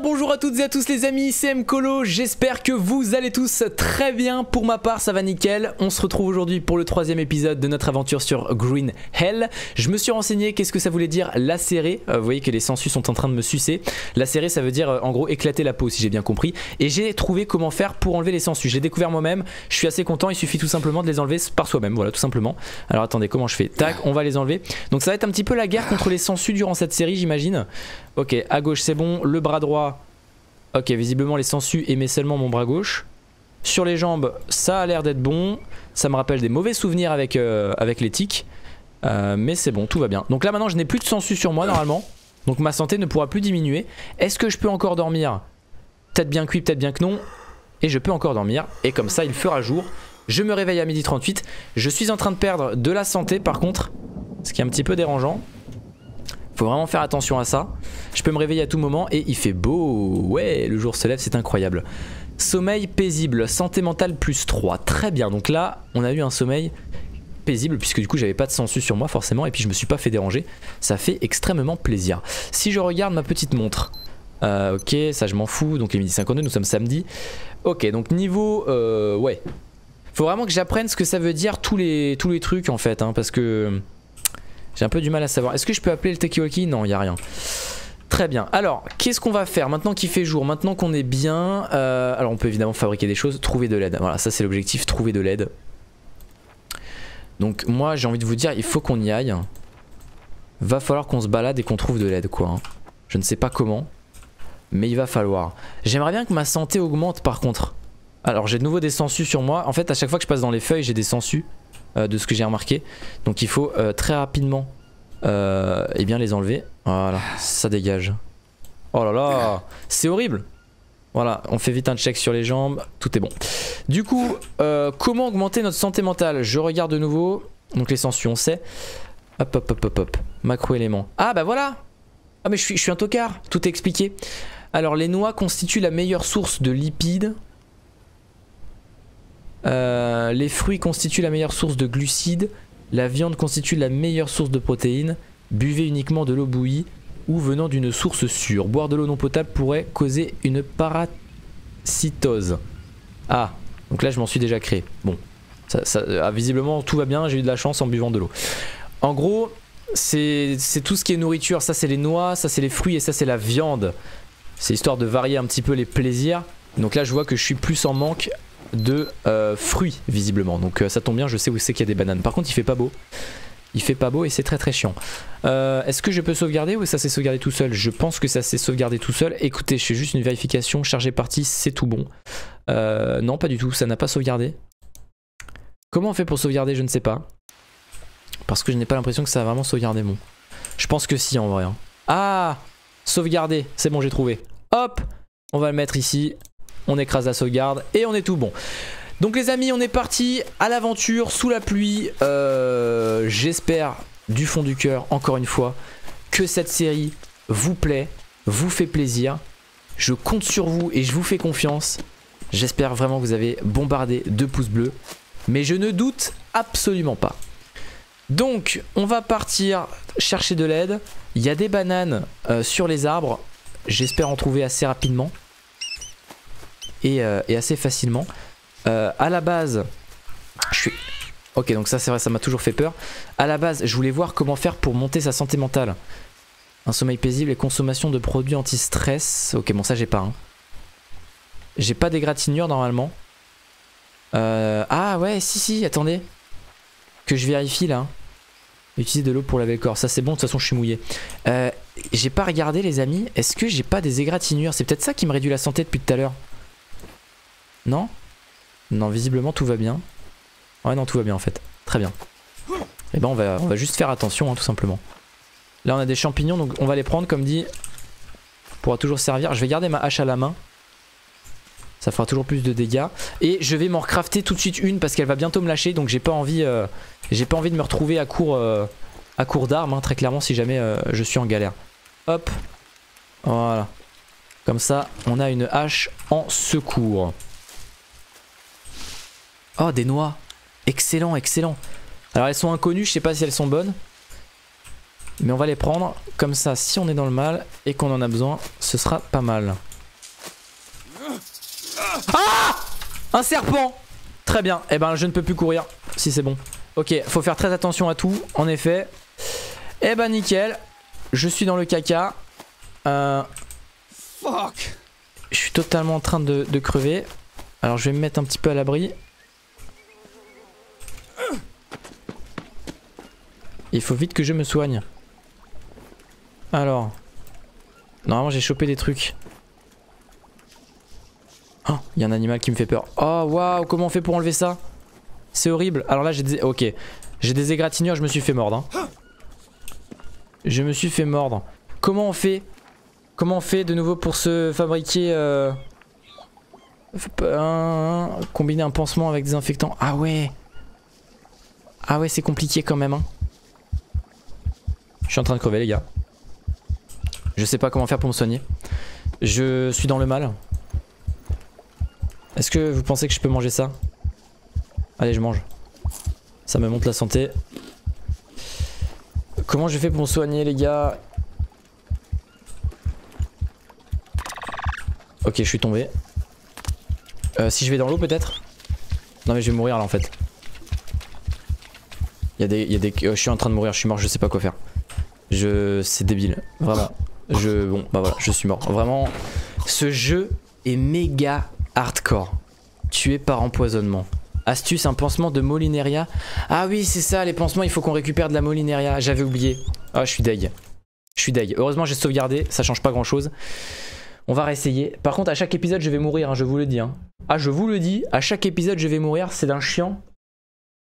bien, bonjour à toutes et à tous les amis, c'est MColo, j'espère que vous allez tous très bien, pour ma part ça va nickel. On se retrouve aujourd'hui pour le 3e épisode de notre aventure sur Green Hell. Je me suis renseigné, qu'est-ce que ça voulait dire lacérer, vous voyez que les sangsues sont en train de me sucer. Lacérer ça veut dire en gros éclater la peau si j'ai bien compris. Et j'ai trouvé comment faire pour enlever les sangsues, j'ai découvert moi-même, je suis assez content, il suffit tout simplement de les enlever par soi-même, voilà tout simplement. Alors attendez, comment je fais? Tac, on va les enlever. Donc ça va être un petit peu la guerre contre les sangsues durant cette série j'imagine. Ok, à gauche c'est bon, le bras droit, ok visiblement les sangsues aimaient seulement mon bras gauche. Sur les jambes, ça a l'air d'être bon, ça me rappelle des mauvais souvenirs avec, avec les tics, mais c'est bon, tout va bien. Donc là maintenant je n'ai plus de sangsues sur moi normalement, donc ma santé ne pourra plus diminuer. Est-ce que je peux encore dormir? Peut-être bien que oui, peut-être bien que non, et je peux encore dormir, et comme ça il fera jour. Je me réveille à 12h38, je suis en train de perdre de la santé par contre, ce qui est un petit peu dérangeant. Faut vraiment faire attention à ça. Je peux me réveiller à tout moment et il fait beau. Ouais, le jour se lève, c'est incroyable. Sommeil paisible, santé mentale +3. Très bien, donc là, on a eu un sommeil paisible puisque du coup, j'avais pas de sangsues sur moi forcément et puis je me suis pas fait déranger. Ça fait extrêmement plaisir. Si je regarde ma petite montre, ok, ça je m'en fous. Donc il est 12h52, nous sommes samedi. Ok, donc niveau, ouais. Faut vraiment que j'apprenne ce que ça veut dire tous les trucs en fait, hein, parce que... j'ai un peu du mal à savoir. Est-ce que je peux appeler le Tekiwaki? Non, il n'y a rien. Très bien. Alors, qu'est-ce qu'on va faire maintenant qu'il fait jour? Maintenant qu'on est bien... alors, on peut évidemment fabriquer des choses. Trouver de l'aide. Voilà, ça c'est l'objectif. Trouver de l'aide. Donc, moi, j'ai envie de vous dire, il faut qu'on y aille. Va falloir qu'on se balade et qu'on trouve de l'aide, quoi. Je ne sais pas comment, mais il va falloir. J'aimerais bien que ma santé augmente, par contre. Alors, j'ai de nouveau des sangsues sur moi. En fait, à chaque fois que je passe dans les feuilles, j'ai des sangsues. De ce que j'ai remarqué, donc il faut très rapidement eh bien les enlever. Voilà, ça dégage. Oh là là, c'est horrible. Voilà, on fait vite un check sur les jambes, tout est bon. Du coup, comment augmenter notre santé mentale? Je regarde de nouveau, donc les sangsues on sait. Hop hop hop hop hop, macro-éléments. Ah bah voilà. Ah mais je suis un tocard, tout est expliqué. Alors les noix constituent la meilleure source de lipides. Les fruits constituent la meilleure source de glucides. La viande constitue la meilleure source de protéines. Buvez uniquement de l'eau bouillie ou venant d'une source sûre. Boire de l'eau non potable pourrait causer une parasitose. Ah, donc là je m'en suis déjà créé. Bon, ça, visiblement tout va bien, j'ai eu de la chance en buvant de l'eau. En gros, c'est tout ce qui est nourriture. Ça c'est les noix, ça c'est les fruits et ça c'est la viande. C'est histoire de varier un petit peu les plaisirs. Donc là je vois que je suis plus en manque de fruits visiblement, donc ça tombe bien, je sais où c'est qu'il y a des bananes. Par contre il fait pas beau, il fait pas beau et c'est très très chiant. Est-ce que je peux sauvegarder ou ça s'est sauvegardé tout seul? Je pense que ça s'est sauvegardé tout seul. Écoutez, je fais juste une vérification, chargé parti, c'est tout bon. Non pas du tout, ça n'a pas sauvegardé. Comment on fait pour sauvegarder? Je ne sais pas, parce que je n'ai pas l'impression que ça a vraiment sauvegardé. Bon, je pense que si en vrai, hein. Ah, sauvegarder, c'est bon, j'ai trouvé. Hop, on va le mettre ici. On écrase la sauvegarde et on est tout bon. Donc les amis, on est parti à l'aventure sous la pluie. J'espère du fond du cœur, encore une fois, que cette série vous plaît, vous fait plaisir. Je compte sur vous et je vous fais confiance. J'espère vraiment que vous avez bombardé de pouces bleus. Mais je ne doute absolument pas. Donc on va partir chercher de l'aide. Il y a des bananes sur les arbres. J'espère en trouver assez rapidement. Et assez facilement. À la base je suis... ok, donc ça c'est vrai, ça m'a toujours fait peur. À la base je voulais voir comment faire pour monter sa santé mentale. Un sommeil paisible et consommation de produits anti-stress. Ok, bon ça j'ai pas, hein. J'ai pas des égratignures normalement. Ah ouais, si attendez que je vérifie là. Utiliser de l'eau pour laver le corps, ça c'est bon, de toute façon je suis mouillé. J'ai pas regardé les amis, est-ce que j'ai pas des égratignures? C'est peut-être ça qui me réduit la santé depuis tout à l'heure. Non? Non, visiblement tout va bien. Ouais, non, tout va bien en fait. Très bien. Et ben on va juste faire attention, hein, tout simplement. Là on a des champignons, donc on va les prendre comme dit. Pourra toujours servir. Je vais garder ma hache à la main. Ça fera toujours plus de dégâts. Et je vais m'en recrafter tout de suite une parce qu'elle va bientôt me lâcher. Donc j'ai pas envie de me retrouver à court d'armes, hein, très clairement, si jamais je suis en galère. Hop. Voilà. Comme ça, on a une hache en secours. Oh, des noix. Excellent, excellent. Alors, elles sont inconnues. Je sais pas si elles sont bonnes. Mais on va les prendre, comme ça si on est dans le mal et qu'on en a besoin, ce sera pas mal. Ah! Un serpent! Très bien, et eh ben je ne peux plus courir, si c'est bon. Ok, faut faire très attention à tout, en effet. Et eh ben nickel, je suis dans le caca. Fuck! Je suis totalement en train de crever. Alors je vais me mettre un petit peu à l'abri. Il faut vite que je me soigne. Alors. Normalement j'ai chopé des trucs. Oh, il y a un animal qui me fait peur. Oh waouh, comment on fait pour enlever ça? C'est horrible. Alors là j'ai des... Ok. J'ai des égratignures, je me suis fait mordre. Hein. Je me suis fait mordre. Comment on fait? Comment on fait de nouveau pour se fabriquer... Combiner un pansement avec des désinfectant. Ah ouais. Ah ouais, c'est compliqué quand même. Hein. Je suis en train de crever les gars. Je sais pas comment faire pour me soigner. Je suis dans le mal. Est-ce que vous pensez que je peux manger ça? Allez, je mange. Ça me monte la santé. Comment je fais pour me soigner les gars? Ok, je suis tombé. Si je vais dans l'eau peut-être? Non mais je vais mourir là en fait. Je suis en train de mourir, je suis mort, je sais pas quoi faire. C'est débile, vraiment. Bon, bah voilà, je suis mort. Vraiment, ce jeu est méga hardcore. Tué par empoisonnement. Astuce, un pansement de Molineria. Ah oui, c'est ça, les pansements, il faut qu'on récupère de la Molineria. J'avais oublié. Ah, je suis deg. Je suis deg. Heureusement, j'ai sauvegardé, ça change pas grand chose. On va réessayer. Par contre, à chaque épisode, je vais mourir, hein, je vous le dis. Hein. Ah, je vous le dis, à chaque épisode, je vais mourir, c'est d'un chiant.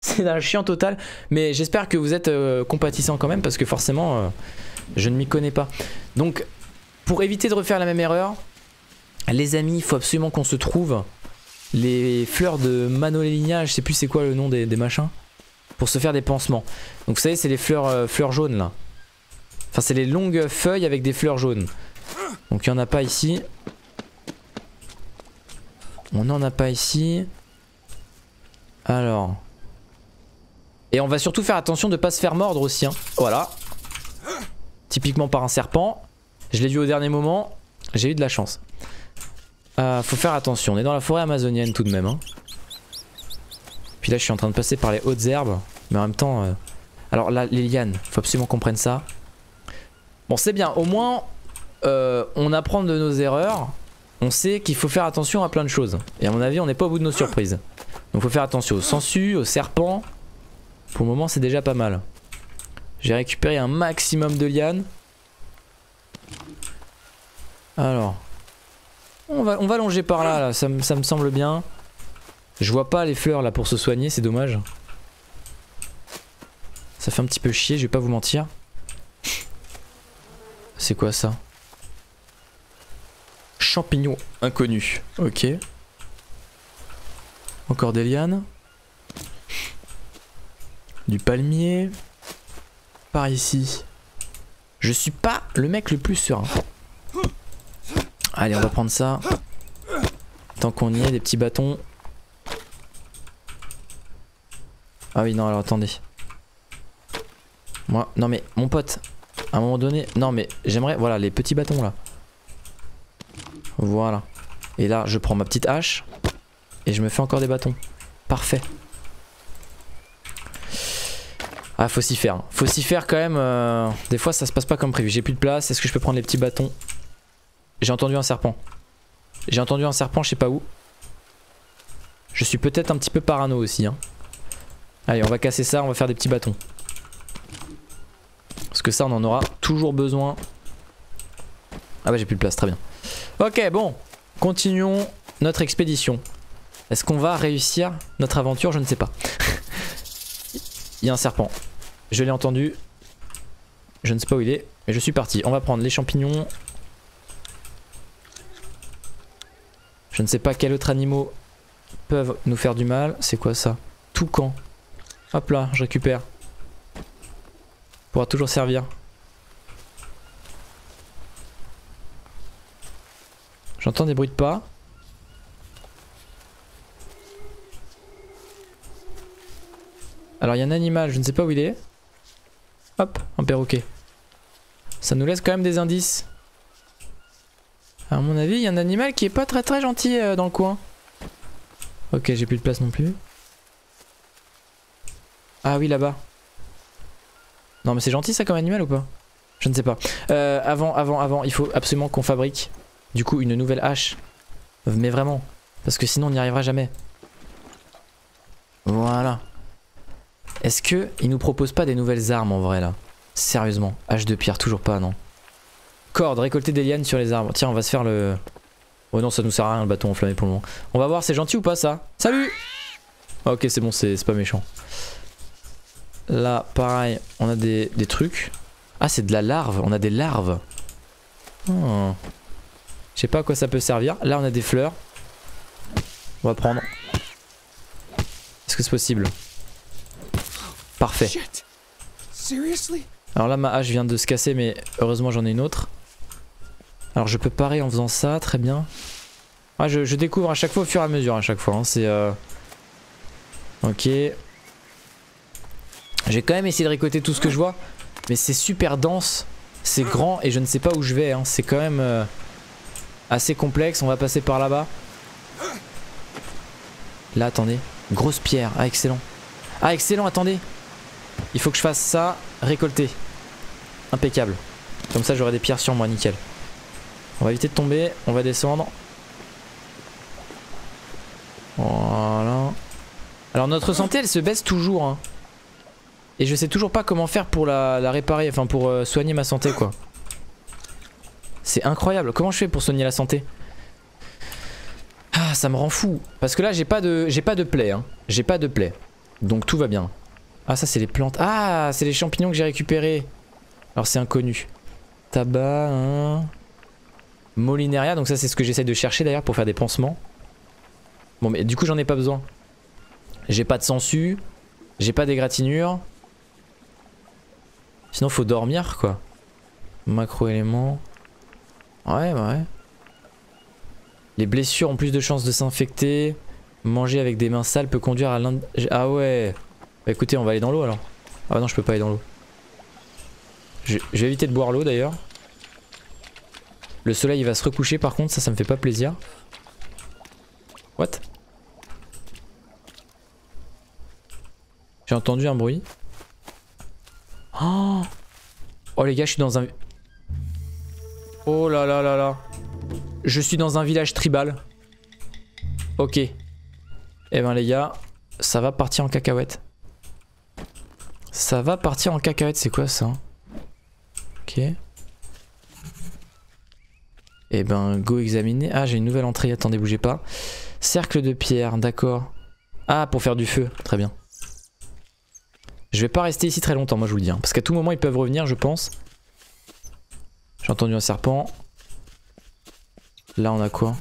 C'est d'un chien total, mais j'espère que vous êtes compatissant quand même parce que forcément je ne m'y connais pas. Donc pour éviter de refaire la même erreur, les amis, il faut absolument qu'on se trouve les fleurs de Molineria, je sais plus c'est quoi le nom des machins, pour se faire des pansements. Donc vous savez c'est les fleurs jaunes là. Enfin c'est les longues feuilles avec des fleurs jaunes. Donc il n'y en a pas ici. On n'en a pas ici. Alors... Et on va surtout faire attention de ne pas se faire mordre aussi. Hein. Voilà. Typiquement par un serpent. Je l'ai vu au dernier moment. J'ai eu de la chance. Faut faire attention. On est dans la forêt amazonienne tout de même. Hein. Puis là je suis en train de passer par les hautes herbes. Mais en même temps... Alors là les lianes. Faut absolument qu'on prenne ça. Bon c'est bien. Au moins on apprend de nos erreurs. On sait qu'il faut faire attention à plein de choses. Et à mon avis on n'est pas au bout de nos surprises. Donc faut faire attention aux sangsues, aux serpents... Pour le moment c'est déjà pas mal. J'ai récupéré un maximum de lianes. Alors on va longer par là, ça me semble bien. Je vois pas les fleurs là pour se soigner, c'est dommage. Ça fait un petit peu chier, je vais pas vous mentir. C'est quoi ça? Champignons inconnus. Ok. Encore des lianes. Du palmier. Par ici. Je suis pas le mec le plus serein. Allez on va prendre ça. Tant qu'on y est, des petits bâtons. Ah oui non alors attendez. Moi, non mais mon pote. À un moment donné, non mais j'aimerais, voilà les petits bâtons là. Voilà. Et là je prends ma petite hache. Et je me fais encore des bâtons. Parfait. Ah faut s'y faire, quand même, des fois ça se passe pas comme prévu, j'ai plus de place, est-ce que je peux prendre les petits bâtons? J'ai entendu un serpent, je sais pas où. Je suis peut-être un petit peu parano aussi hein. Allez on va casser ça, on va faire des petits bâtons. Parce que ça on en aura toujours besoin. Ah bah j'ai plus de place, très bien. Ok bon, continuons notre expédition. Est-ce qu'on va réussir notre aventure? Je ne sais pas. Il y a un serpent. Je l'ai entendu. Je ne sais pas où il est. Mais je suis parti. On va prendre les champignons. Je ne sais pas quels autres animaux peuvent nous faire du mal. C'est quoi ça? Toucan. Hop là, je récupère. Pourra toujours servir. J'entends des bruits de pas. Alors il y a un animal, je ne sais pas où il est. Hop, un perroquet. Ça nous laisse quand même des indices. À mon avis, il y a un animal qui est pas très très gentil dans le coin. Ok, j'ai plus de place non plus. Ah oui, là-bas. Non mais c'est gentil ça comme animal ou pas? Je ne sais pas. Avant, il faut absolument qu'on fabrique du coup une nouvelle hache. Mais vraiment, parce que sinon on n'y arrivera jamais. Voilà. Est-ce que ils nous proposent pas des nouvelles armes en vrai là? Sérieusement, hache de pierre, toujours pas, non. Corde, récolter des lianes sur les arbres. Tiens, on va se faire le... Oh non, ça nous sert à rien le bâton enflammé pour le moment. On va voir, c'est gentil ou pas ça? Salut! Ok, c'est bon, c'est pas méchant. Là, pareil, on a des trucs. Ah, c'est de la larve, on a des larves. Oh. Je sais pas à quoi ça peut servir. Là, on a des fleurs. On va prendre. Est-ce que c'est possible? Parfait. Alors là, ma hache vient de se casser, mais heureusement, j'en ai une autre. Alors, je peux parer en faisant ça, très bien. Ah, je découvre à chaque fois au fur et à mesure, à chaque fois. Hein, c'est... Ok. J'ai quand même essayé de récolter tout ce que je vois. Mais c'est super dense. C'est grand et je ne sais pas où je vais. Hein. C'est quand même assez complexe. On va passer par là-bas. Là, attendez. Grosse pierre. Ah, excellent. Ah, excellent, attendez. Il faut que je fasse ça. Récolter. Impeccable. Comme ça, j'aurai des pierres sur moi. Nickel. On va éviter de tomber. On va descendre. Voilà. Alors, notre santé, elle se baisse toujours. Hein. Et je sais toujours pas comment faire pour la réparer, enfin pour soigner ma santé quoi. C'est incroyable, comment je fais pour soigner la santé? Ah, ça me rend fou. Parce que là j'ai pas de plaie hein. J'ai pas de plaie. Donc tout va bien. Ah ça c'est les plantes. Ah c'est les champignons que j'ai récupérés. Alors c'est inconnu. Tabac hein. Molineria, donc ça c'est ce que j'essaie de chercher d'ailleurs pour faire des pansements. Bon mais du coup j'en ai pas besoin. J'ai pas de sangsues. J'ai pas d'égratignure. Sinon faut dormir quoi. Macro-éléments. Ouais ouais. Les blessures ont plus de chances de s'infecter. Manger avec des mains sales peut conduire à l'ind... Ah ouais. Bah écoutez on va aller dans l'eau alors. Ah non je peux pas aller dans l'eau. Je vais éviter de boire l'eau d'ailleurs. Le soleil il va se recoucher par contre, ça me fait pas plaisir. What? J'ai entendu un bruit. Oh, oh les gars je suis dans un... Oh là là là là. Je suis dans un village tribal. Ok. Eh ben les gars, ça va partir en cacahuète. Ça va partir en cacahuète, c'est quoi ça? Ok. Eh ben go examiner. Ah j'ai une nouvelle entrée, attendez bougez pas. Cercle de pierre, d'accord. Ah pour faire du feu, très bien. Je vais pas rester ici très longtemps, moi je vous le dis. Hein, parce qu'à tout moment, ils peuvent revenir, je pense. J'ai entendu un serpent. Là, on a quoi?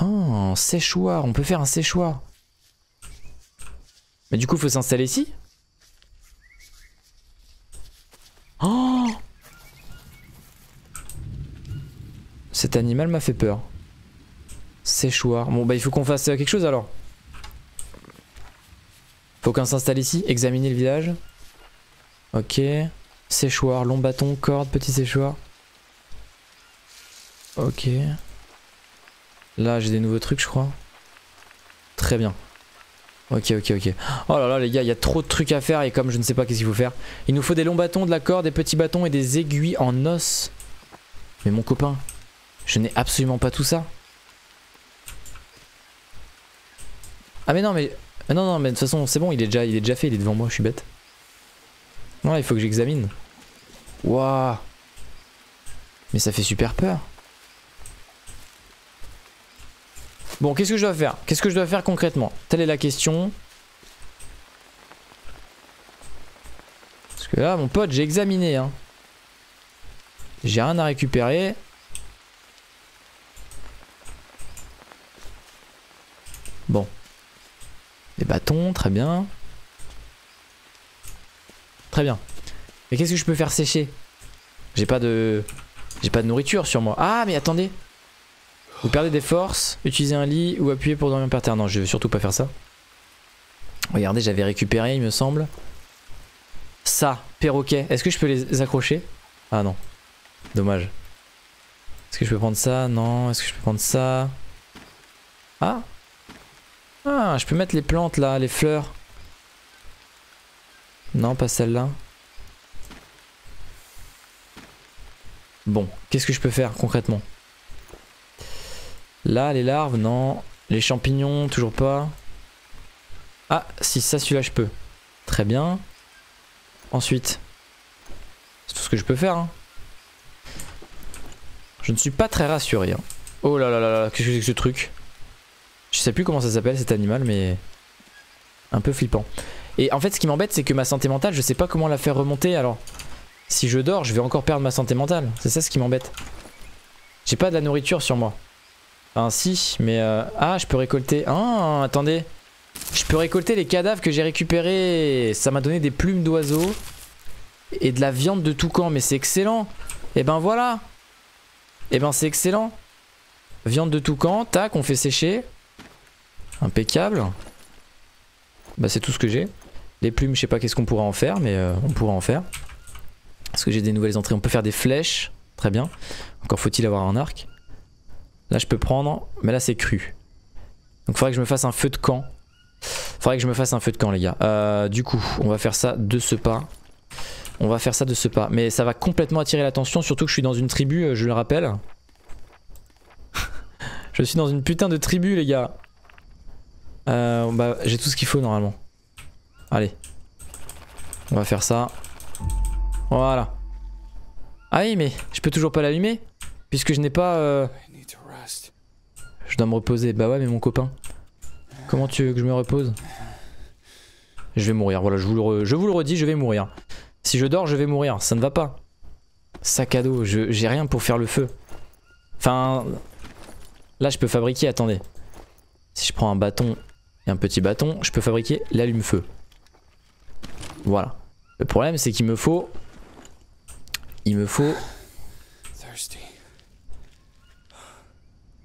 Oh, un séchoir. On peut faire un séchoir. Mais du coup, faut s'installer ici? Oh! Cet animal m'a fait peur. Séchoir. Bon, bah, il faut qu'on fasse quelque chose alors. Faut qu'on s'installe ici, examiner le village. Ok. Séchoir, long bâton, corde, petit séchoir. Ok. Là j'ai des nouveaux trucs je crois. Très bien. Ok ok ok. Oh là là les gars il y a trop de trucs à faire et comme je ne sais pas qu'est-ce qu'il faut faire. Il nous faut des longs bâtons, de la corde, des petits bâtons et des aiguilles en os. Mais mon copain, je n'ai absolument pas tout ça. Ah mais non mais... Non, non, mais de toute façon, c'est bon, il est déjà fait, il est devant moi, je suis bête. Non, là, il faut que j'examine. Waouh! Mais ça fait super peur. Bon, qu'est-ce que je dois faire? Qu'est-ce que je dois faire concrètement? Telle est la question. Parce que là, mon pote, j'ai examiné, hein. J'ai rien à récupérer. Bon. Des bâtons, très bien. Très bien. Mais qu'est-ce que je peux faire sécher? J'ai pas de nourriture sur moi. Ah mais attendez. Vous perdez des forces, utilisez un lit ou appuyez pour dormir par terre. Non, je veux surtout pas faire ça. Regardez, j'avais récupéré, il me semble. Ça, perroquet. Est-ce que je peux les accrocher? Ah non. Dommage. Est-ce que je peux prendre ça? Non. Est-ce que je peux prendre ça? Ah. Ah, je peux mettre les plantes là, les fleurs. Non, pas celle-là. Bon, qu'est-ce que je peux faire concrètement? Là, les larves, non. Les champignons, toujours pas. Ah, si, ça, celui-là, je peux. Très bien. Ensuite, c'est tout ce que je peux faire. Hein. Je ne suis pas très rassuré. Hein. Oh là là là là, qu'est-ce que c'est que ce truc? Je sais plus comment ça s'appelle cet animal, mais un peu flippant. Et en fait, ce qui m'embête, c'est que ma santé mentale, je sais pas comment la faire remonter. Alors, si je dors, je vais encore perdre ma santé mentale. C'est ça ce qui m'embête. J'ai pas de la nourriture sur moi. Enfin, si, mais... Ah, je peux récolter... Ah, attendez. Je peux récolter les cadavres que j'ai récupérés. Ça m'a donné des plumes d'oiseaux et de la viande de toucan. Mais c'est excellent. Et ben voilà. Et ben c'est excellent. Viande de toucan, tac, on fait sécher. Impeccable. Bah c'est tout ce que j'ai. Les plumes, je sais pas qu'est-ce qu'on pourra en faire, mais on pourra en faire. Parce que j'ai des nouvelles entrées. On peut faire des flèches. Très bien. Encore faut-il avoir un arc. Là je peux prendre, mais là c'est cru. Donc faudrait que je me fasse un feu de camp. Faudrait que je me fasse un feu de camp les gars. Du coup, on va faire ça de ce pas. On va faire ça de ce pas. Mais ça va complètement attirer l'attention, surtout que je suis dans une tribu, je le rappelle. Je suis dans une putain de tribu les gars. Bah, j'ai tout ce qu'il faut normalement. Allez. On va faire ça. Voilà. Ah oui mais je peux toujours pas l'allumer. Puisque je n'ai pas... Je dois me reposer. Bah ouais mais mon copain. Comment tu veux que je me repose? Je vais mourir. Voilà, je vous le redis, je vais mourir. Si je dors, je vais mourir. Ça ne va pas. Sac à dos. J'ai rien pour faire le feu. Enfin... Là je peux fabriquer, attendez. Si je prends un bâton et un petit bâton, je peux fabriquer l'allume-feu. Voilà. Le problème, c'est qu'il me faut... Il me faut...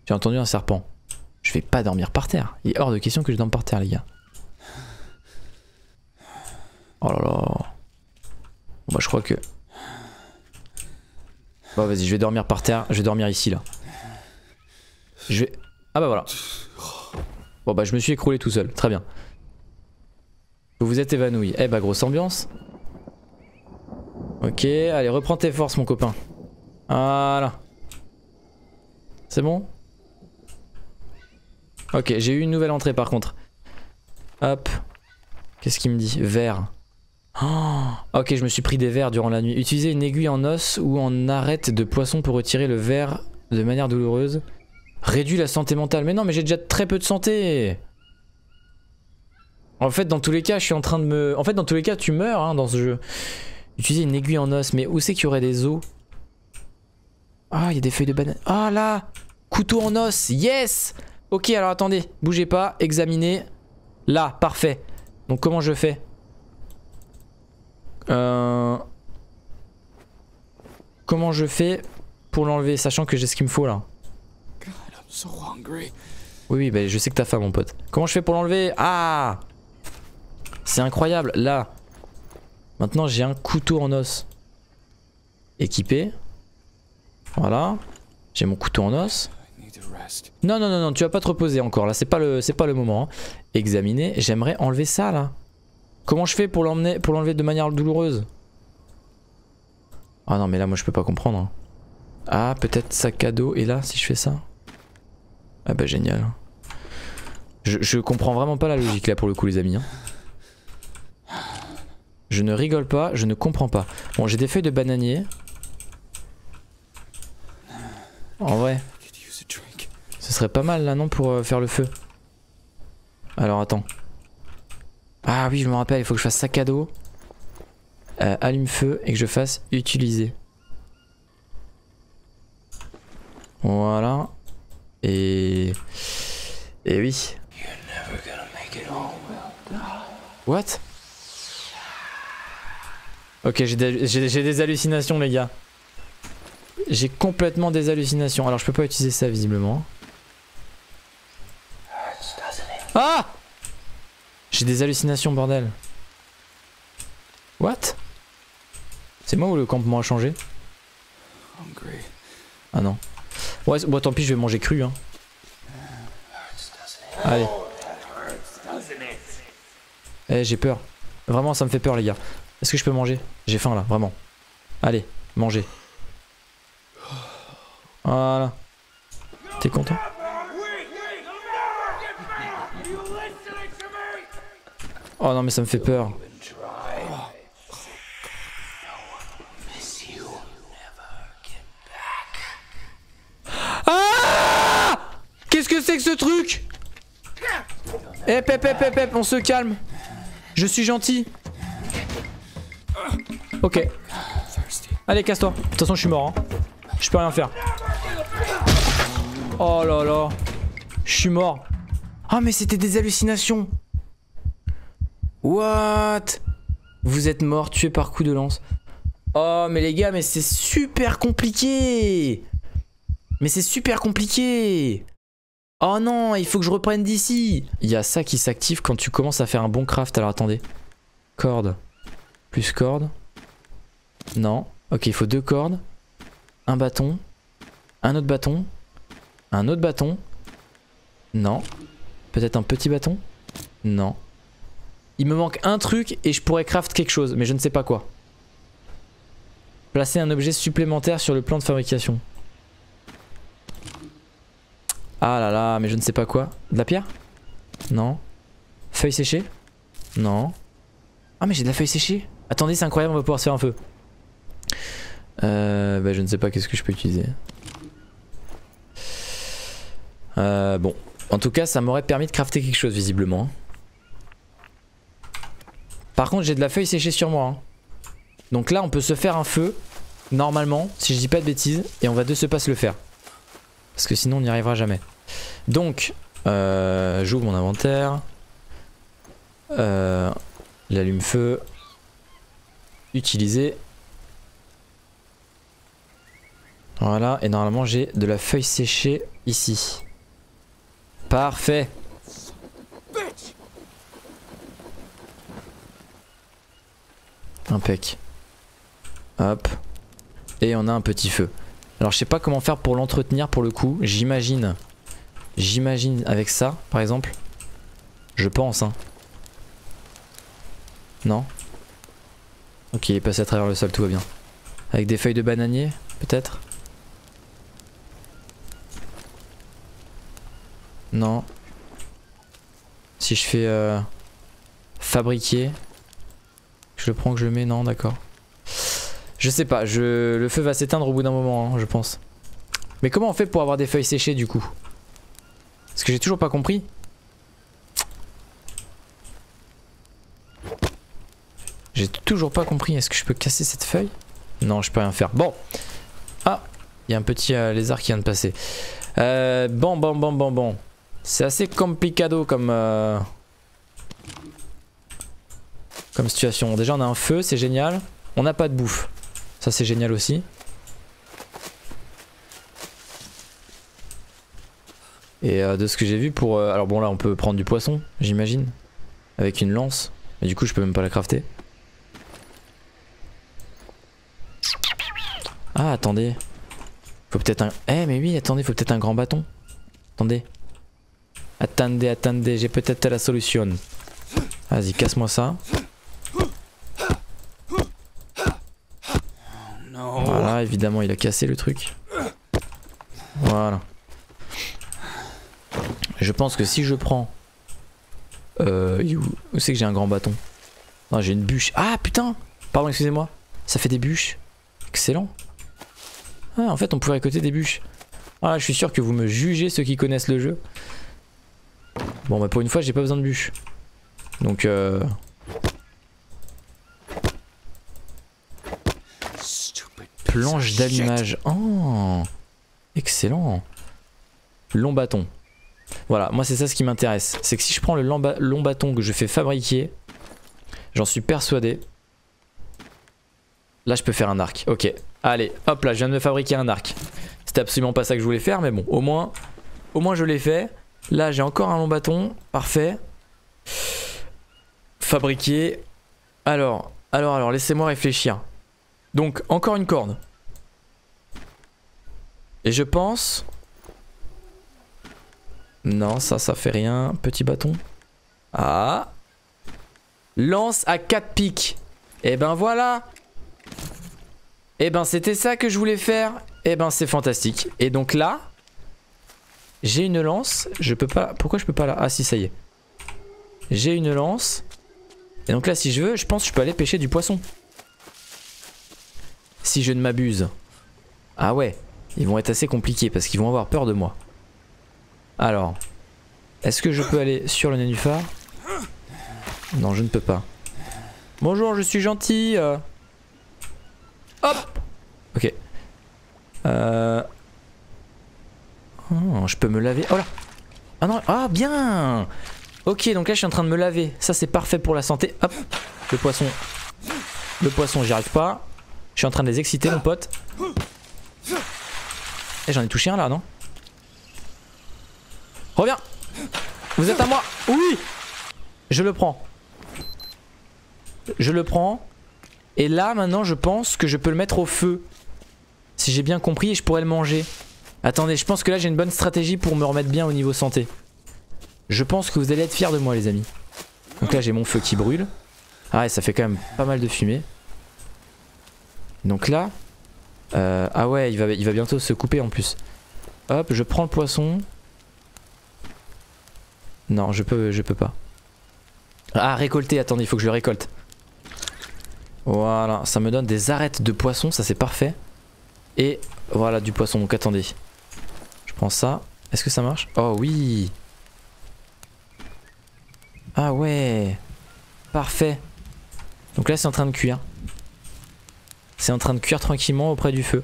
J'ai entendu un serpent. Je vais pas dormir par terre. Il est hors de question que je dorme par terre, les gars. Oh là là. Bon, bah, je crois que... Bon, vas-y, je vais dormir par terre. Je vais dormir ici, là. Je vais... Ah bah voilà. Bon bah je me suis écroulé tout seul, très bien. Vous vous êtes évanoui, eh bah grosse ambiance. Ok, allez reprends tes forces mon copain. Voilà. C'est bon? Ok, j'ai eu une nouvelle entrée par contre. Hop. Qu'est-ce qu'il me dit? Verre. Oh, ok, je me suis pris des verres durant la nuit. Utilisez une aiguille en os ou en arête de poisson pour retirer le verre de manière douloureuse. Réduit la santé mentale. Mais non, mais j'ai déjà très peu de santé. En fait, dans tous les cas, je suis en train de me... En fait, dans tous les cas, tu meurs hein, dans ce jeu. Utiliser une aiguille en os. Mais où c'est qu'il y aurait des os? Ah, il y a des feuilles de banane. Ah là, couteau en os. Yes. Ok, alors attendez. Bougez pas. Examinez. Là, parfait. Donc, comment je fais? Comment je fais pour l'enlever, sachant que j'ai ce qu'il me faut là? Oui, oui, bah, je sais que t'as faim, mon pote. Comment je fais pour l'enlever? Ah! C'est incroyable, là. Maintenant, j'ai un couteau en os. Équipé. Voilà. J'ai mon couteau en os. Non, non, non, non, tu vas pas te reposer encore, là. C'est pas le moment. Hein. Examiner. J'aimerais enlever ça, là. Comment je fais pour l'enlever de manière douloureuse? Ah non, mais là, moi, je peux pas comprendre. Ah, peut-être sac à dos. Et là, si je fais ça? Ah bah génial. Je comprends vraiment pas la logique là pour le coup les amis. Hein. Je ne rigole pas, je ne comprends pas. Bon j'ai des feuilles de bananier. En vrai. Ce serait pas mal là non pour faire le feu. Alors attends. Ah oui je me rappelle, il faut que je fasse sac à dos. Allume feu et que je fasse utiliser. Voilà. Et oui. What? Ok, j'ai des hallucinations les gars. J'ai complètement des hallucinations. Alors je peux pas utiliser ça visiblement. Ah! J'ai des hallucinations bordel. What? C'est moi où le campement a changé? Ah non. Ouais, bon tant pis, je vais manger cru hein. Allez. Eh, j'ai peur. Vraiment, ça me fait peur les gars. Est-ce que je peux manger? J'ai faim là, vraiment. Allez, mangez. Voilà. T'es content? Oh non mais ça me fait peur. Ah! Qu'est-ce que c'est que ce truc? Hep, hep, hep, hep, hep, on se calme. Je suis gentil. Ok. Allez casse-toi. De toute façon je suis mort hein. Je peux rien faire. Oh là là. Je suis mort. Ah mais c'était des hallucinations. What? Vous êtes mort, tué par coup de lance. Oh mais les gars, mais c'est super compliqué. Mais c'est super compliqué. Oh non, il faut que je reprenne d'ici. Il y a ça qui s'active quand tu commences à faire un bon craft. Alors attendez. Corde. Plus corde. Non. Ok, il faut 2 cordes. Un bâton. Un autre bâton. Un autre bâton. Non. Peut-être un petit bâton. Non. Il me manque un truc et je pourrais craft quelque chose, mais je ne sais pas quoi. Placer un objet supplémentaire sur le plan de fabrication. Ah là là, mais je ne sais pas quoi. De la pierre? Non. Feuille séchée? Non. Ah mais j'ai de la feuille séchée. Attendez, c'est incroyable, on va pouvoir se faire un feu. Bah je ne sais pas qu'est-ce que je peux utiliser. Bon, en tout cas ça m'aurait permis de crafter quelque chose visiblement. Par contre j'ai de la feuille séchée sur moi hein. Donc là on peut se faire un feu. Normalement si je dis pas de bêtises. Et on va de ce pas se le faire. Parce que sinon on n'y arrivera jamais. Donc j'ouvre mon inventaire. L'allume-feu. Utiliser. Voilà et normalement j'ai de la feuille séchée ici. Parfait. Impec. Hop. Et on a un petit feu. Alors je sais pas comment faire pour l'entretenir pour le coup. J'imagine. J'imagine avec ça par exemple. Je pense hein. Non. Ok, il est passé à travers le sol, tout va bien. Avec des feuilles de bananier peut-être. Non. Si je fais fabriquer. Je le prends, que je le mets, non d'accord. Je sais pas, le feu va s'éteindre au bout d'un moment hein, je pense. Mais comment on fait pour avoir des feuilles séchées du coup? Parce que j'ai toujours pas compris. J'ai toujours pas compris, est-ce que je peux casser cette feuille? Non je peux rien faire, bon. Ah, il y a un petit lézard qui vient de passer. Bon. C'est assez complicado comme... Comme situation. Déjà on a un feu, c'est génial. On n'a pas de bouffe. Ça c'est génial aussi. Et de ce que j'ai vu pour... alors bon là on peut prendre du poisson j'imagine. Avec une lance. Mais du coup je peux même pas la crafter. Ah attendez. Faut peut-être un... Eh mais oui attendez, faut peut-être un grand bâton. Attendez. Attendez, j'ai peut-être la solution. Vas-y casse-moi ça. Voilà, évidemment, il a cassé le truc. Voilà. Je pense que si je prends... où c'est que j'ai un grand bâton? Non, j'ai une bûche. Ah, putain! Pardon, excusez-moi. Ça fait des bûches. Excellent. Ah, en fait, on pouvait récolter des bûches. Ah, je suis sûr que vous me jugez, ceux qui connaissent le jeu. Bon, bah pour une fois, j'ai pas besoin de bûches. Donc, planche d'allumage. Oh, excellent. Long bâton. Voilà, moi c'est ça ce qui m'intéresse. C'est que si je prends le long bâton que je fais fabriquer, j'en suis persuadé. Là je peux faire un arc. Ok, allez, hop là, je viens de me fabriquer un arc. C'était absolument pas ça que je voulais faire, mais bon, au moins je l'ai fait. Là j'ai encore un long bâton, parfait. Fabriquer. Alors, laissez-moi réfléchir. Donc encore une corde. Et je pense... Non, ça fait rien. Petit bâton. Ah. Lance à 4 pics. Et ben voilà. Et ben c'était ça que je voulais faire. Et ben c'est fantastique. Et donc là, j'ai une lance. Je peux pas... Pourquoi je peux pas là? Ah si, ça y est. J'ai une lance. Et donc là, si je veux, je pense que je peux aller pêcher du poisson. Si je ne m'abuse. Ah ouais. Ils vont être assez compliqués parce qu'ils vont avoir peur de moi. Alors, est-ce que je peux aller sur le nénuphar? Non, je ne peux pas. Bonjour, je suis gentil. Hop. Ok. Oh, je peux me laver. Oh là. Ah non. Ah bien. Ok, donc là, je suis en train de me laver. Ça, c'est parfait pour la santé. Hop. Le poisson. Le poisson, j'y arrive pas. Je suis en train de les exciter, mon pote. Eh, j'en ai touché un là, non? Reviens! Vous êtes à moi! Oui! Je le prends. Je le prends. Et là, maintenant, je pense que je peux le mettre au feu. Si j'ai bien compris, je pourrais le manger. Attendez, je pense que là, j'ai une bonne stratégie pour me remettre bien au niveau santé. Je pense que vous allez être fiers de moi, les amis. Donc là, j'ai mon feu qui brûle. Ah, et ça fait quand même pas mal de fumée. Donc là... ah ouais, il va bientôt se couper en plus. Hop, je prends le poisson... Non, je peux pas. Ah, récolter, attendez, il faut que je le récolte. Voilà, ça me donne des arêtes de poisson, ça c'est parfait. Et voilà, du poisson, donc attendez. Je prends ça. Est-ce que ça marche? Oh oui! Ah ouais! Parfait! Donc là, c'est en train de cuire. C'est en train de cuire tranquillement auprès du feu.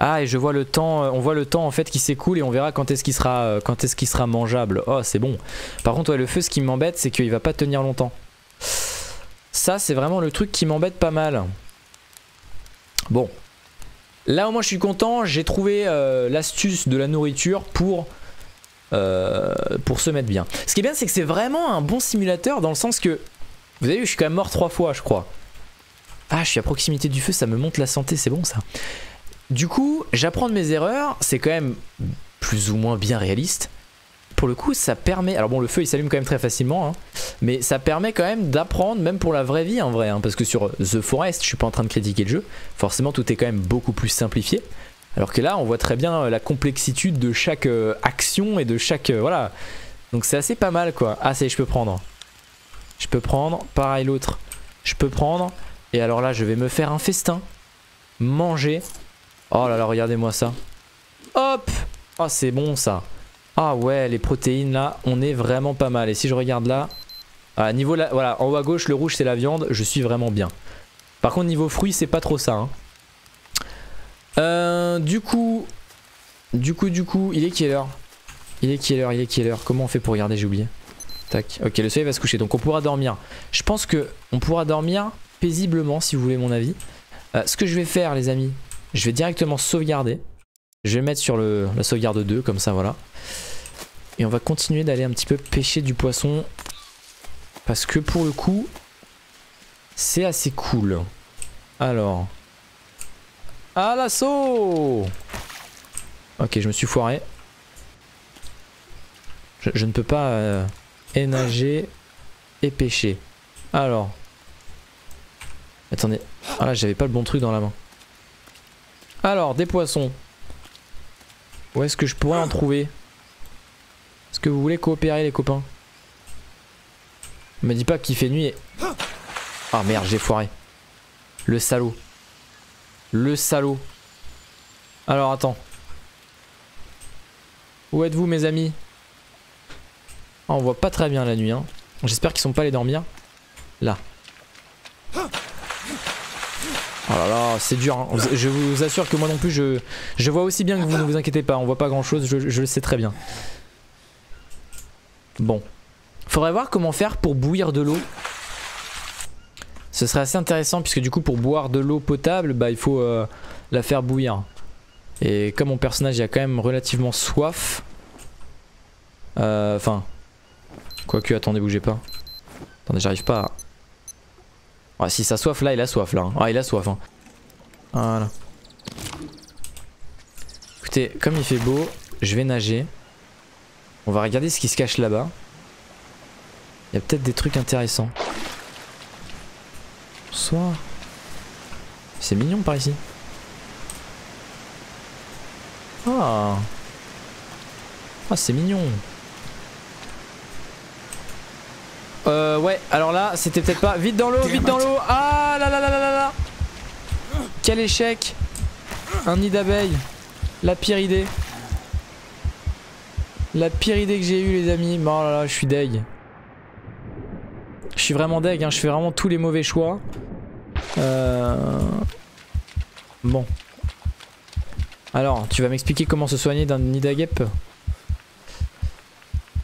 Ah, et je vois le temps, on voit le temps en fait qui s'écoule et on verra quand est-ce qu'il sera, mangeable. Oh, c'est bon. Par contre, ouais, le feu, ce qui m'embête, c'est qu'il va pas tenir longtemps. Ça, c'est vraiment le truc qui m'embête pas mal. Bon. Là, au moins, je suis content. J'ai trouvé l'astuce de la nourriture pour se mettre bien. Ce qui est bien, c'est que c'est vraiment un bon simulateur dans le sens que... Vous avez vu, je suis quand même mort 3 fois, je crois. Ah, je suis à proximité du feu, ça me monte la santé, c'est bon ça. Du coup, j'apprends de mes erreurs, c'est quand même plus ou moins bien réaliste. Pour le coup, ça permet... Alors bon, le feu, il s'allume quand même très facilement, hein, mais ça permet quand même d'apprendre, même pour la vraie vie en vrai, hein, parce que sur The Forest, je suis pas en train de critiquer le jeu, forcément tout est quand même beaucoup plus simplifié, alors que là, on voit très bien la complexité de chaque action et de chaque... voilà, donc c'est assez pas mal quoi. Ah, ça y est, je peux prendre. Je peux prendre, pareil l'autre, je peux prendre, et alors là, je vais me faire un festin, manger... Oh là là, regardez-moi ça. Hop! Ah, oh, c'est bon ça. Ah ouais, les protéines là, on est vraiment pas mal. Et si je regarde là, à niveau là, voilà, en haut à gauche, le rouge c'est la viande, je suis vraiment bien. Par contre, niveau fruits, c'est pas trop ça. Hein. Du coup, il est quelle heure? Il est quelle heure? Comment on fait pour regarder? J'ai oublié. Tac. Ok, le soleil va se coucher, donc on pourra dormir. Je pense que on pourra dormir paisiblement, si vous voulez mon avis. Ce que je vais faire, les amis. Je vais directement sauvegarder. Je vais mettre sur la sauvegarde 2 comme ça, voilà. Et on va continuer d'aller un petit peu pêcher du poisson. Parce que pour le coup, c'est assez cool. Alors. À l'assaut! Ok, je me suis foiré. Je ne peux pas et nager et pêcher. Alors. Attendez. Ah là, j'avais pas le bon truc dans la main. Alors, des poissons. Où est-ce que je pourrais en trouver? Est-ce que vous voulez coopérer, les copains? Me dis pas qu'il fait nuit et... Ah merde, j'ai foiré. Le salaud. Le salaud. Alors, attends. Où êtes-vous, mes amis? Ah, on voit pas très bien la nuit, hein. J'espère qu'ils sont pas allés dormir. Là. Oh là là, c'est dur, hein. Je vous assure que moi non plus je vois aussi bien que vous, ne vous inquiétez pas, on voit pas grand chose, je le sais très bien. Bon, faudrait voir comment faire pour bouillir de l'eau. Ce serait assez intéressant puisque du coup pour boire de l'eau potable, bah il faut la faire bouillir. Et comme mon personnage il a quand même relativement soif, enfin, quoique attendez bougez pas, attendez j'arrive pas à... Ah si ça soif là, il a soif là. Ah il a soif hein. Voilà. Écoutez, comme il fait beau, je vais nager. On va regarder ce qui se cache là-bas. Il y a peut-être des trucs intéressants. Bonsoir. C'est mignon par ici. Ah. Ah, c'est mignon. Ouais, alors là, c'était peut-être pas... Vite dans l'eau, vite dans l'eau. Ah là là là là là là. Quel échec. Un nid d'abeilles. La pire idée. La pire idée que j'ai eue, les amis. Oh là là, je suis deg. Je suis vraiment deg, hein. Je fais vraiment tous les mauvais choix. Bon. Alors, tu vas m'expliquer comment se soigner d'un nid à guêpes?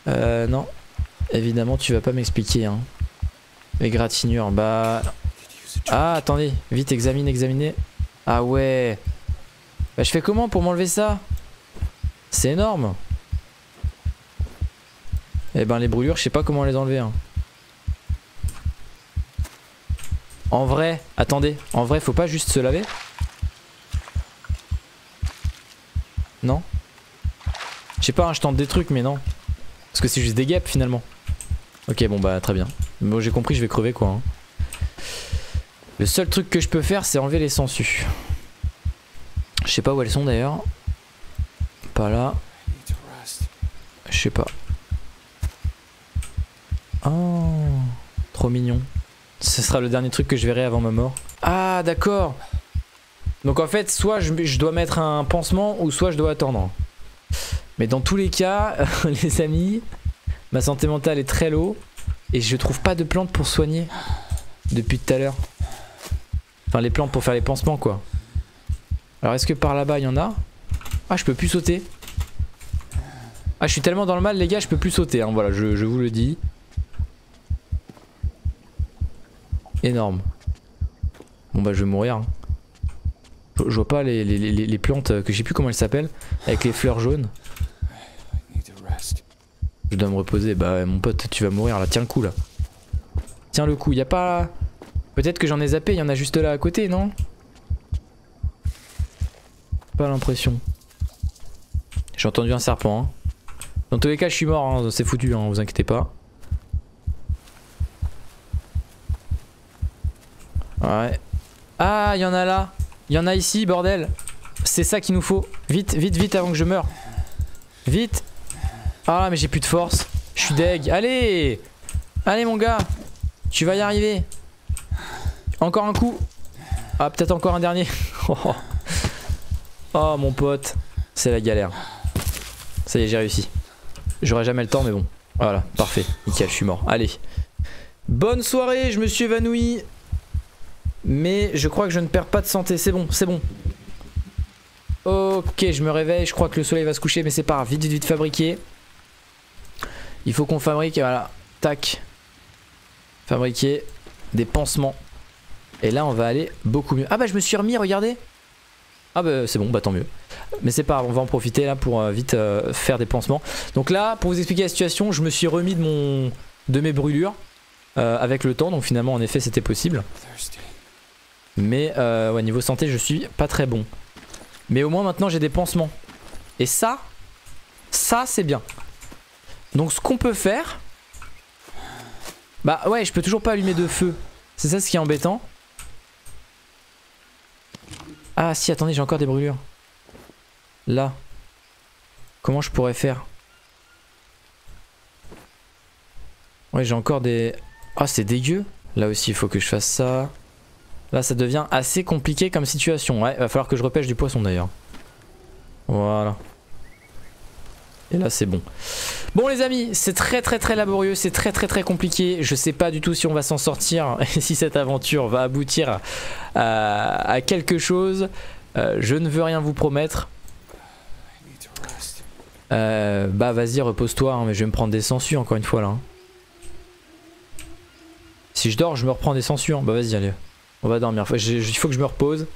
Non. Évidemment, tu vas pas m'expliquer, hein. Les égratignures, bah... Ah, attendez. Vite, examine, examinez. Ah ouais. Bah, je fais comment pour m'enlever ça? C'est énorme. Eh ben, les brûlures, je sais pas comment les enlever, hein. En vrai, attendez. En vrai, faut pas juste se laver? Non? Je sais pas, hein, je tente des trucs, mais non. Parce que c'est juste des guêpes, finalement. Ok, bon, bah, très bien. Bon, j'ai compris, je vais crever, quoi, hein. Le seul truc que je peux faire, c'est enlever les sangsues. Je sais pas où elles sont, d'ailleurs. Pas là. Je sais pas. Oh, trop mignon. Ce sera le dernier truc que je verrai avant ma mort. Ah, d'accord. Donc en fait, soit je dois mettre un pansement ou soit je dois attendre. Mais dans tous les cas, les amis, ma santé mentale est très low et je trouve pas de plantes pour soigner depuis tout à l'heure. Enfin, les plantes pour faire les pansements, quoi. Alors, est-ce que par là-bas, il y en a? Ah, je peux plus sauter. Ah, je suis tellement dans le mal, les gars, je peux plus sauter, hein. Voilà, je vous le dis. Énorme. Bon bah je vais mourir, hein. Je vois pas les plantes que je sais plus comment elles s'appellent. Avec les fleurs jaunes. Je dois me reposer. Bah mon pote, tu vas mourir là, tiens le coup là. Tiens le coup, y a pas... Peut-être que j'en ai zappé, y en a juste là à côté, non? Pas l'impression. J'ai entendu un serpent, hein. Dans tous les cas je suis mort, hein. C'est foutu, hein. Vous inquiétez pas. Ouais. Ah, il y en a là. Il y en a ici, bordel. C'est ça qu'il nous faut. Vite, vite, vite avant que je meure. Vite. Ah, mais j'ai plus de force. Je suis deg. Allez. Allez, mon gars. Tu vas y arriver. Encore un coup. Ah, peut-être encore un dernier. Oh, mon pote. C'est la galère. Ça y est, j'ai réussi. J'aurai jamais le temps, mais bon. Voilà, parfait. Nickel, je suis mort. Allez. Bonne soirée, je me suis évanoui. Mais je crois que je ne perds pas de santé. C'est bon, c'est bon. Ok, je me réveille. Je crois que le soleil va se coucher, mais c'est pas grave. Vite, vite, vite fabriquer. Il faut qu'on fabrique. Voilà, tac. Fabriquer des pansements. Et là, on va aller beaucoup mieux. Ah bah, je me suis remis, regardez. Ah bah, c'est bon, bah tant mieux. Mais c'est pas grave, on va en profiter là pour vite faire des pansements. Donc là, pour vous expliquer la situation, je me suis remis de mes brûlures avec le temps. Donc finalement, en effet, c'était possible. Mais ouais, niveau santé je suis pas très bon. Mais au moins maintenant j'ai des pansements. Et ça c'est bien. Donc ce qu'on peut faire... Bah ouais, je peux toujours pas allumer de feu. C'est ça ce qui est embêtant. Ah si, attendez, j'ai encore des brûlures. Là. Comment je pourrais faire? Ouais, j'ai encore des... Ah, c'est dégueu. Là aussi il faut que je fasse ça. Là ça devient assez compliqué comme situation. Ouais, va falloir que je repêche du poisson d'ailleurs. Voilà. Et là c'est bon. Bon les amis, c'est très laborieux, c'est très compliqué. Je sais pas du tout si on va s'en sortir et si cette aventure va aboutir à quelque chose. Je ne veux rien vous promettre. Bah vas-y, repose-toi, hein, mais je vais me prendre des sangsues encore une fois là. Hein. Si je dors, je me reprends des sangsues. Hein. Bah vas-y, allez. On va dormir, il faut que je me repose.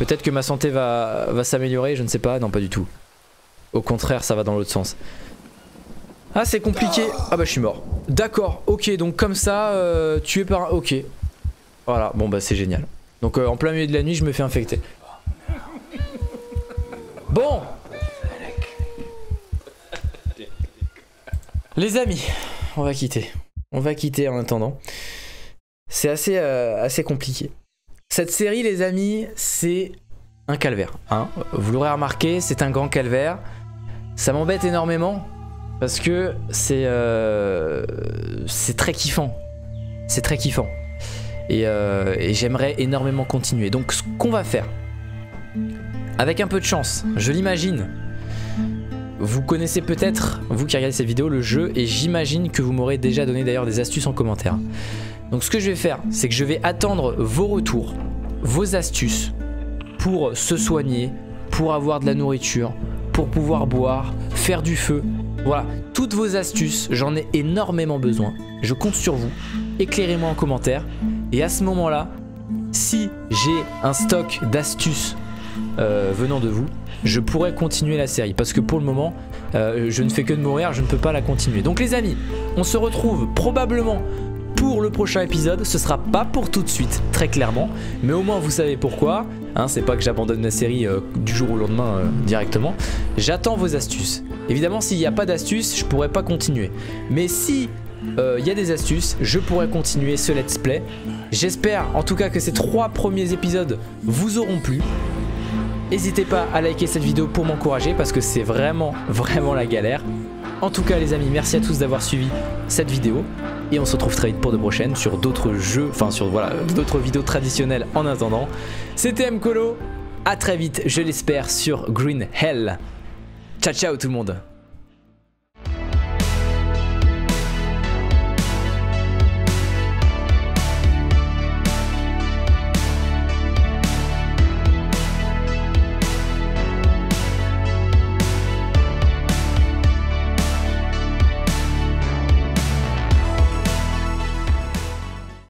Peut-être que ma santé va s'améliorer, je ne sais pas. Non, pas du tout. Au contraire, ça va dans l'autre sens. Ah, c'est compliqué. Ah bah, je suis mort. D'accord, ok, donc comme ça, tué par un... Ok. Voilà, bon bah, c'est génial. Donc en plein milieu de la nuit, je me fais infecter. Bon, les amis, on va quitter en attendant. C'est assez, assez compliqué. Cette série, les amis, c'est un calvaire. Hein. Vous l'aurez remarqué, c'est un grand calvaire. Ça m'embête énormément parce que c'est très kiffant. C'est très kiffant. Et j'aimerais énormément continuer. Donc ce qu'on va faire, avec un peu de chance, je l'imagine. Vous connaissez peut-être, vous qui regardez cette vidéo, le jeu, et j'imagine que vous m'aurez déjà donné d'ailleurs des astuces en commentaire. Donc ce que je vais faire, c'est que je vais attendre vos retours, vos astuces pour se soigner, pour avoir de la nourriture, pour pouvoir boire, faire du feu. Voilà, toutes vos astuces, j'en ai énormément besoin. Je compte sur vous. Éclairez-moi en commentaire. Et à ce moment-là, si j'ai un stock d'astuces venant de vous, je pourrais continuer la série. Parce que pour le moment, je ne fais que de mourir, je ne peux pas la continuer. Donc les amis, on se retrouve probablement pour le prochain épisode. Ce sera pas pour tout de suite, très clairement. Mais au moins vous savez pourquoi. Hein, c'est pas que j'abandonne la série du jour au lendemain directement. J'attends vos astuces. Évidemment, s'il n'y a pas d'astuces, je pourrais pas continuer. Mais si il y a des astuces, je pourrais continuer ce let's play. J'espère en tout cas que ces 3 premiers épisodes vous auront plu. N'hésitez pas à liker cette vidéo pour m'encourager parce que c'est vraiment, vraiment la galère. En tout cas les amis, merci à tous d'avoir suivi cette vidéo. Et on se retrouve très vite pour de prochaines sur d'autres jeux, enfin sur voilà, d'autres vidéos traditionnelles en attendant. C'était MColo, à très vite je l'espère sur Green Hell. Ciao ciao tout le monde.